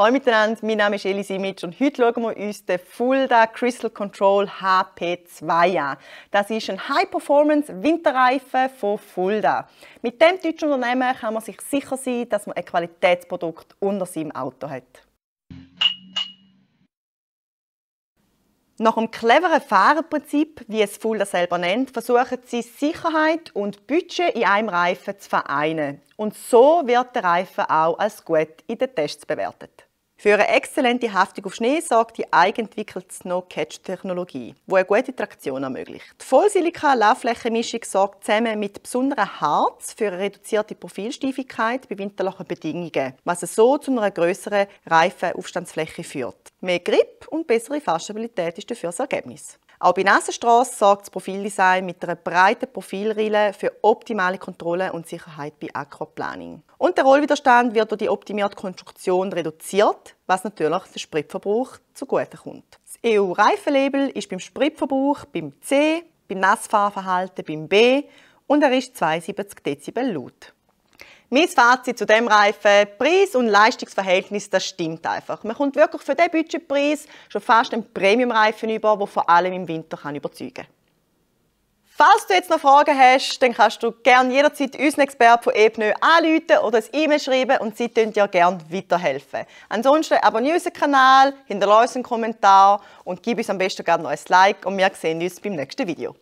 Hallo miteinander, mein Name ist Elisimic und heute schauen wir uns den Fulda Kristall Control HP2 an. Das ist ein High-Performance-Winterreifen von Fulda. Mit diesem deutschen Unternehmen kann man sich sicher sein, dass man ein Qualitätsprodukt unter seinem Auto hat. Nach dem cleveren Fahrerprinzip, wie es Fulda selber nennt, versuchen sie, Sicherheit und Budget in einem Reifen zu vereinen. Und so wird der Reifen auch als gut in den Tests bewertet. Für eine exzellente Haftung auf Schnee sorgt die eigenentwickelte Snow Catch Technologie, die eine gute Traktion ermöglicht. Die Vollsilika-Laufflächenmischung sorgt zusammen mit besonderem Harz für eine reduzierte Profilsteifigkeit bei winterlichen Bedingungen, was so zu einer grösseren Reifenaufstandsfläche führt. Mehr Grip und bessere Fahrstabilität ist dafür das Ergebnis. Auch bei Nassenstrassen sorgt das Profildesign mit einer breiten Profilrille für optimale Kontrolle und Sicherheit bei Aquaplaning. Und der Rollwiderstand wird durch die optimierte Konstruktion reduziert, was natürlich den Spritverbrauch zugute kommt. Das EU-Reifenlabel ist beim Spritverbrauch beim C, beim Nassfahrverhalten beim B und er ist 72 Dezibel laut. Mein Fazit zu diesem Reifen: Preis und Leistungsverhältnis, das stimmt einfach. Man kommt wirklich für diesen Budgetpreis schon fast einen Premium-Reifen über, der vor allem im Winter überzeugen kann. Falls du jetzt noch Fragen hast, dann kannst du gerne jederzeit unseren Experten von e-pneu anrufen oder ein E-Mail schreiben und sie können dir gerne weiterhelfen. Ansonsten abonniere unseren Kanal, hinterlasse uns einen Kommentar und gib uns am besten gerne noch ein Like und wir sehen uns beim nächsten Video.